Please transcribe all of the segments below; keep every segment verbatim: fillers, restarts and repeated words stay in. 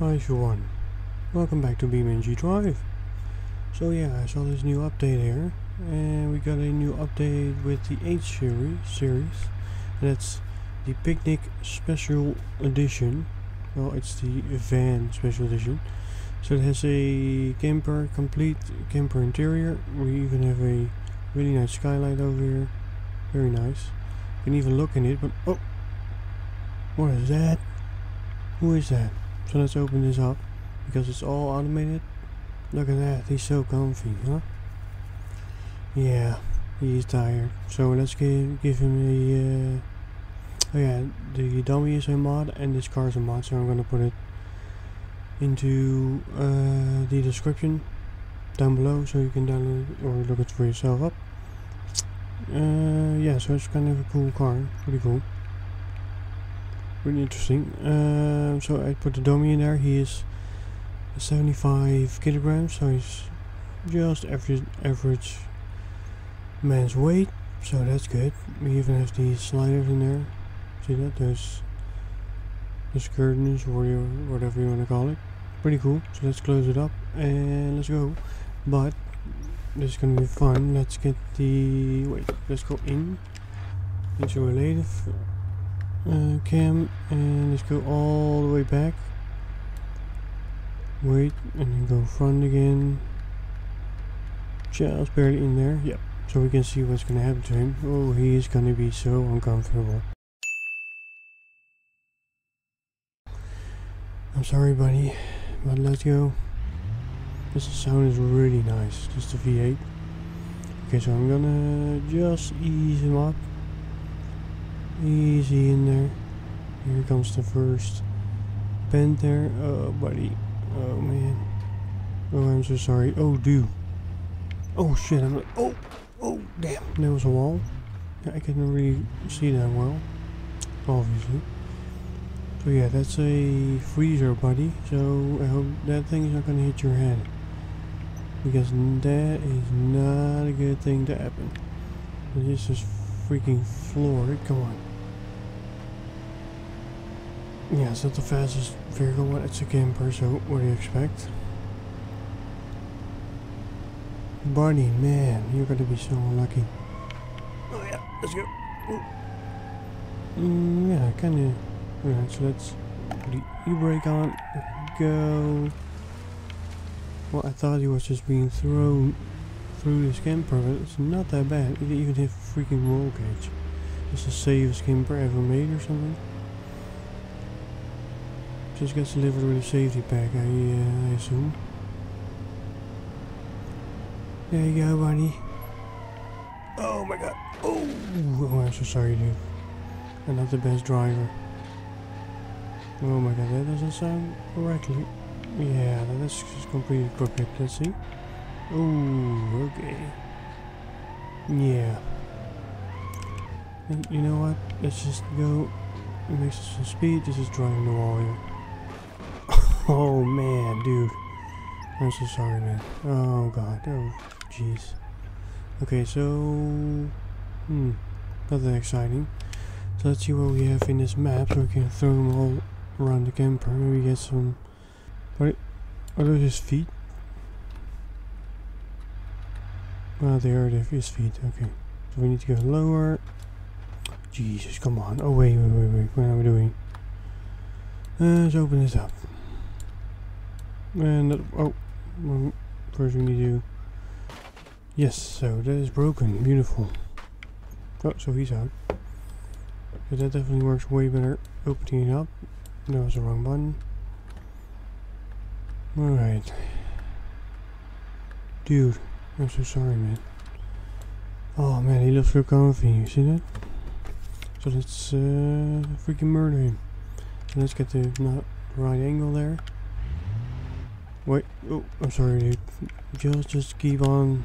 Hi everyone, welcome back to BeamNG Drive. So yeah, I saw this new update here, and we got a new update with the H series, series, and that's the Picnic Special Edition. Well, it's the Van Special Edition. So it has a camper, complete camper interior. We even have a really nice skylight over here, very nice. You can even look in it, but oh, what is that? Who is that? So let's open this up, because it's all automated. Look at that, he's so comfy, huh? Yeah, he's tired. So let's give, give him a... Uh, oh yeah, the dummy is a mod and this car is a mod, so I'm gonna put it into uh, the description down below, so you can download it or look it for yourself up. Uh, yeah, so it's kind of a cool car, pretty cool. Really interesting. Um, so I put the dummy in there. He is seventy-five kilograms, so he's just average, average man's weight. So that's good. We even have these sliders in there. See that? There's those curtains, or whatever you want to call it. Pretty cool. So let's close it up and let's go. But this is gonna be fun. Let's get the wait. Let's go in into relative. Uh, cam, and let's go all the way back, wait, and then go front again, just barely in there. Yep, so we can see what's gonna happen to him. Oh, he is gonna be so uncomfortable. I'm sorry buddy, but let's go. This sound is really nice, just the V eight. Okay, so I'm gonna just ease him up. Easy in there. Here comes the first bend there. Oh buddy. Oh man. Oh, I'm so sorry. Oh dude. Oh shit, I'm like, oh, oh damn, there was a wall. I couldn't really see that well, obviously. So yeah, that's a freezer buddy, so I hope that thing is not gonna hit your head, because that is not a good thing to happen. This is freaking floor, come on. Yeah, it's not the fastest vehicle, but it's a camper, so what do you expect? Buddy, man, you're gonna be so unlucky. Oh yeah, let's go. Mm, yeah, kinda. Alright, so let's put the e-brake on. Go. Well, I thought he was just being thrown through this camper, but it's not that bad. It even has a freaking roll cage. It's the safest camper ever made or something. Just gets delivered with a safety pack, I, uh, I assume. There you go, buddy. Oh my god. Oh, oh I'm so sorry, dude. I'm not the best driver. Oh my god, that doesn't sound correctly. Yeah, that's just completely perfect. Let's see. Oh, okay. Yeah. And you know what? Let's just go. It makes us some speed. This is driving the wall here. Oh man, dude. I'm so sorry, man. Oh god. Oh, jeez. Okay, so hmm, nothing exciting. So let's see what we have in this map, so we can throw them all around the camper. Maybe get some. What are those? His feet? Ah, there it is, feet, okay. So we need to go lower. Jesus, come on. Oh, wait, wait, wait, wait. What are we doing? Uh, let's open this up. And, that, oh, first we need to... Yes, so that is broken. Beautiful. Oh, so he's out. So that definitely works way better. Opening it up. That was the wrong button. Alright. Dude. I'm so sorry, man. Oh man, he looks so comfy, you see that? So let's uh, freaking murder him. So let's get the not right angle there. Wait, oh, I'm sorry dude. Just, just keep on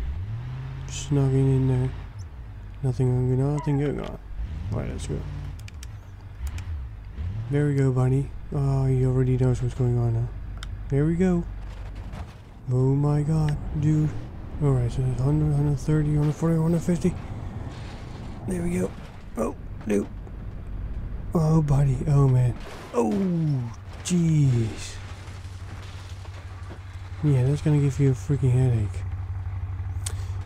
snugging in there. Nothing going on, nothing going on. Alright, let's go. There we go, buddy. Oh, he already knows what's going on now. There we go. Oh my god, dude. Alright, so there's one hundred, one thirty, one forty, one fifty. There we go. Oh, no. Oh, buddy. Oh, man. Oh, jeez. Yeah, that's gonna give you a freaking headache.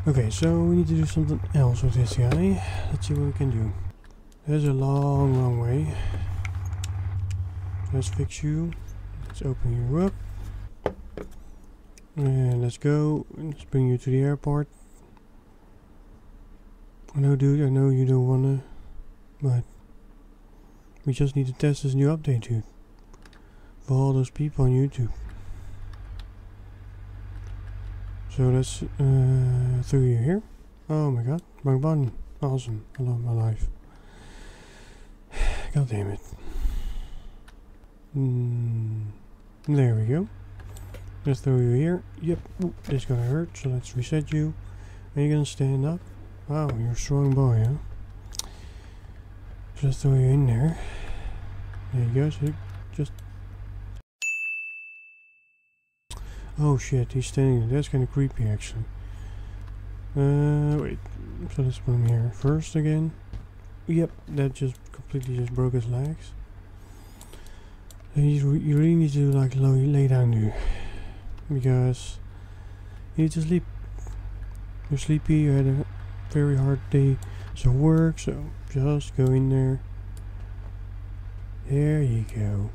Okay, so we need to do something else with this guy. Let's see what we can do. There's a long, long way. Let's fix you. Let's open you up. And let's go. Let's bring you to the airport. I know, dude, I know you don't wanna, but we just need to test this new update, dude. For all those people on YouTube. So let's uh, throw you here. Oh my god, wrong button. Awesome. I love my life. God damn it. Mm, there we go. Let's throw you here. Yep. Ooh, this gonna hurt, so let's reset you. Are you gonna stand up? Wow, you're a strong boy, huh? So let's throw you in there. There you go, so you just... Oh shit, he's standing there. That's kind of creepy, actually. Uh, wait. So let's put him here first again. Yep, that just completely just broke his legs. So you, you really need to like lay, lay down here, because you need to sleep. You're sleepy. You had a very hard day, so work. So just go in there. There you go,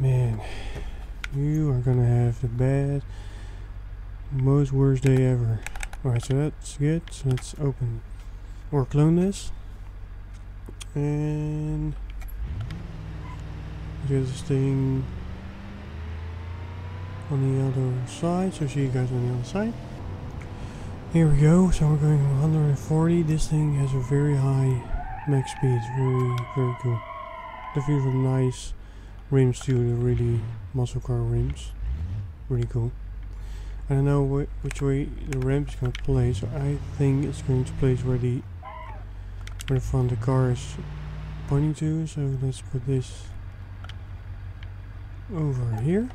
man. You are gonna have the bad, most worst day ever. Alright, so that's good. So let's open or clone this. And get this thing on the other side. So see you guys on the other side. Here we go. So we're going one hundred forty. This thing has a very high max speed. Very, very cool. The views are nice. Rims too, the really muscle car rims, really cool. I don't know wh which way the ramp is going to play, so I think it's going to place where the where the front of the car is pointing to. So let's put this over here,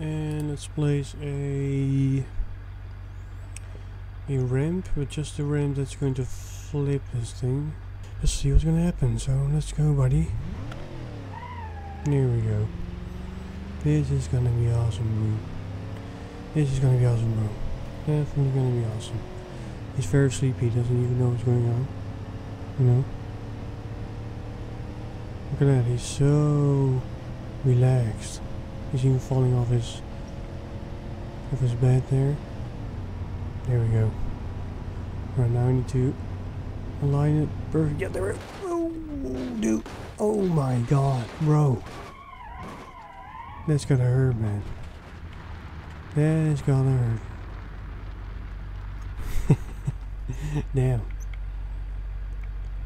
and let's place a a ramp, but just a ramp that's going to flip this thing. Let's see what's going to happen. So let's go, buddy. Here we go. This is gonna be awesome, bro. This is gonna be awesome, bro. Definitely gonna be awesome. He's very sleepy, doesn't even know what's going on. You know? Look at that, he's so relaxed. He's even falling off his off his bed there. There we go. Alright, now I need to align it perfect. Yeah, there we go. Oh, dude. Oh my god, bro. That's gonna hurt, man. That is gonna hurt. Damn.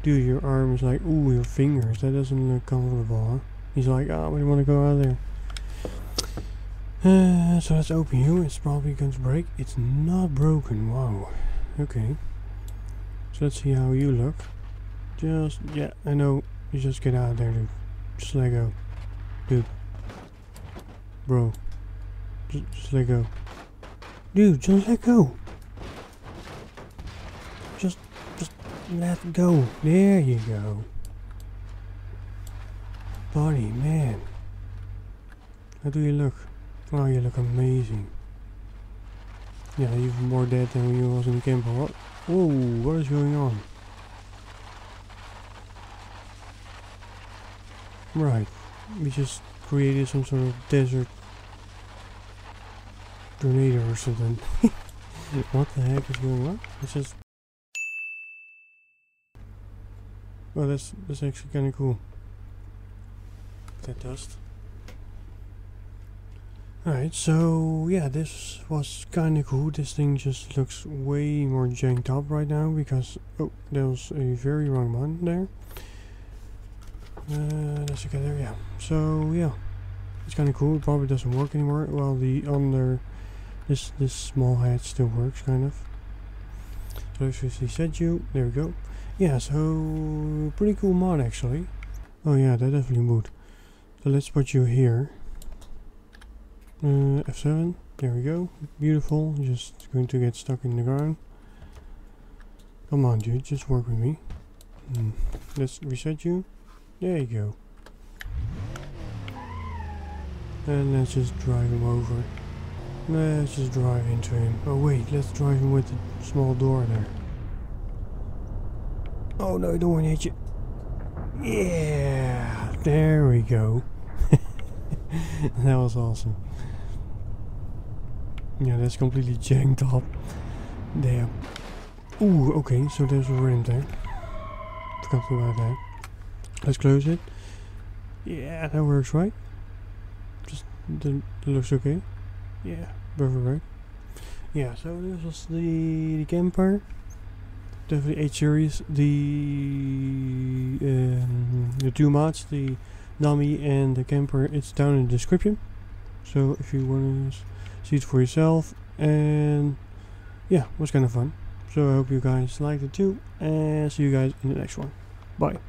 Dude, your arm is like, ooh, your fingers. That doesn't look comfortable, huh? He's like, oh, we don't want to go out of there. Uh, so let's open you. It's probably going to break. It's not broken. Wow. Okay. So let's see how you look. Just, yeah, I know. You just get out of there, dude. Just let go. Dude. Bro. Just, just let go. Dude, just let go. Just, just let go. There you go. Buddy, man. How do you look? Oh, you look amazing. Yeah, even more dead than when you was in the camper. What? Whoa, what is going on? Right, we just created some sort of desert tornado or something. What the heck is going on? It's just... Well, that's, that's actually kind of cool. That dust. Alright, so yeah, this was kind of cool. This thing just looks way more janked up right now because... Oh, there was a very wrong one there. Uh, that's okay there, yeah. So yeah, it's kind of cool. It probably doesn't work anymore. Well, the under this this small head still works kind of. So if you set you, there we go. Yeah, so pretty cool mod actually. Oh yeah, that definitely moved. So let's put you here. Uh, F seven, there we go. Beautiful. Just going to get stuck in the ground. Come on, dude, just work with me. Mm. Let's reset you. There you go. and let's just drive him over. Let's just drive into him. Oh wait, let's drive him with the small door there. Oh no, I don't want to hit you. Yeah, there we go. That was awesome. Yeah, that's completely janked up. Damn. Ooh, okay, so there's a ramp there. Forgot about that. Let's close it. Yeah, that works, right? Just that looks okay. Yeah, perfect, right? Yeah, so this was the, the camper. Definitely H-Series. The um, the two mods, the dummy and the camper, it's down in the description. So if you want to see it for yourself, and yeah, it was kind of fun. So I hope you guys liked it too, and see you guys in the next one. Bye.